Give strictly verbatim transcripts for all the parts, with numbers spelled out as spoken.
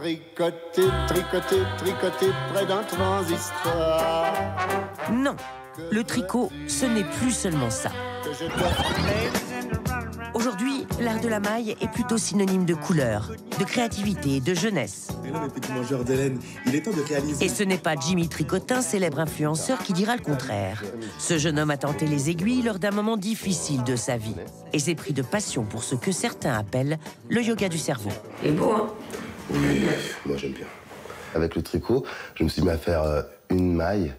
Tricoter, tricoter, tricoter près d'un transistor. Non, le tricot, ce n'est plus seulement ça. Aujourd'hui, l'art de la maille est plutôt synonyme de couleur, de créativité, de jeunesse. Et là, les petits mangeurs d'Hélène, il est temps de réaliser... Et ce n'est pas Jimmy Tricotin, célèbre influenceur, qui dira le contraire. Ce jeune homme a tenté les aiguilles lors d'un moment difficile de sa vie et s'est pris de passion pour ce que certains appellent le yoga du cerveau. C'est beau, hein? Oui, moi j'aime bien. Avec le tricot, je me suis mis à faire une maille,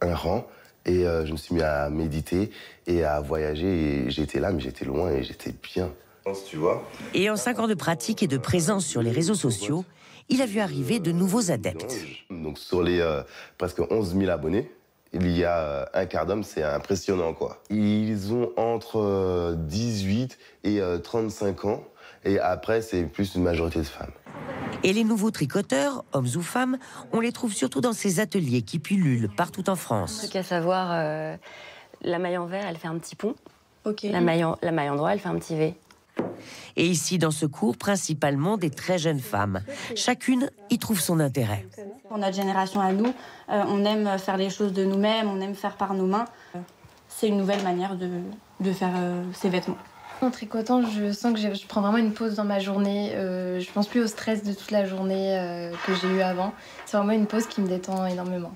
un rang, et je me suis mis à méditer et à voyager. J'étais là, mais j'étais loin et j'étais bien. Tu vois. Et en cinq ans de pratique et de présence sur les réseaux sociaux, il a vu arriver de nouveaux adeptes. Donc sur les euh, presque onze mille abonnés, il y a un quart d'homme, c'est impressionnant, quoi. Ils ont entre dix-huit et trente-cinq ans, et après, c'est plus une majorité de femmes. Et les nouveaux tricoteurs, hommes ou femmes, on les trouve surtout dans ces ateliers qui pullulent partout en France. Un truc à savoir, euh, la maille en verre, elle fait un petit pont. Okay. La maille en, la maille en droit, elle fait un petit V. Et ici, dans ce cours, principalement des très jeunes femmes. Chacune y trouve son intérêt. Pour notre génération à nous, euh, on aime faire les choses de nous-mêmes, on aime faire par nos mains. C'est une nouvelle manière de, de faire euh, ses vêtements. En tricotant, je sens que je prends vraiment une pause dans ma journée. Euh, je pense plus au stress de toute la journée euh, que j'ai eu avant. C'est vraiment une pause qui me détend énormément.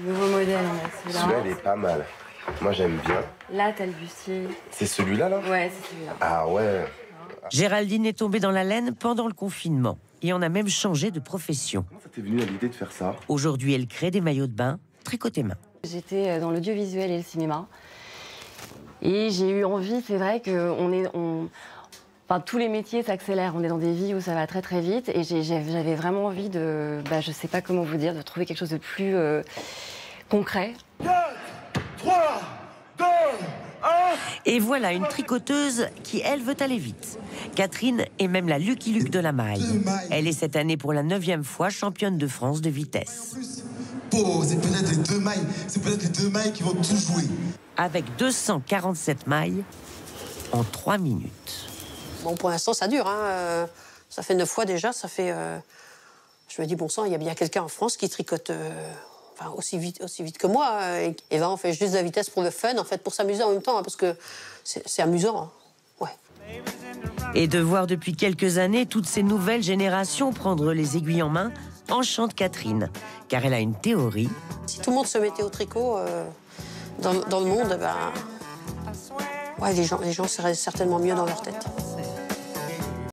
Un nouveau modèle, celui-là. Celui-là, il est pas mal. Moi, j'aime bien. Là, t'as le bustier. C'est celui-là, là? Ouais, c'est celui-là. Ah ouais. Géraldine est tombée dans la laine pendant le confinement et en a même changé de profession. Comment ça t'est venu l'idée de faire ça? Aujourd'hui, elle crée des maillots de bain tricotés main. J'étais dans l'audiovisuel et le cinéma. Et j'ai eu envie, c'est vrai que on est, on... Enfin, tous les métiers s'accélèrent, on est dans des vies où ça va très très vite. Et j'avais vraiment envie de, bah, je sais pas comment vous dire, de trouver quelque chose de plus euh, concret. quatre, trois, deux, un... Et voilà une tricoteuse qui, elle, veut aller vite. Catherine est même la Lucky Luke de la maille. Elle est cette année pour la neuvième fois championne de France de vitesse. Oh, c'est peut-être les deux mailles, c'est peut-être les deux mailles qui vont tout jouer. Avec deux cent quarante-sept mailles en trois minutes. Bon, pour l'instant, ça dure. Hein. Euh, ça fait neuf fois déjà. Ça fait. Euh... Je me dis, bon sang, il y a bien quelqu'un en France qui tricote euh... enfin, aussi vite, aussi vite que moi. Euh, et va, on fait juste de la vitesse pour le fun, en fait, pour s'amuser en même temps, hein, parce que c'est amusant. Hein. Ouais. Et de voir depuis quelques années toutes ces nouvelles générations prendre les aiguilles en main enchante Catherine, car elle a une théorie. Si tout le monde se mettait au tricot. Euh... Dans, dans le monde, ben, ouais, les gens, les gens seraient certainement mieux dans leur tête.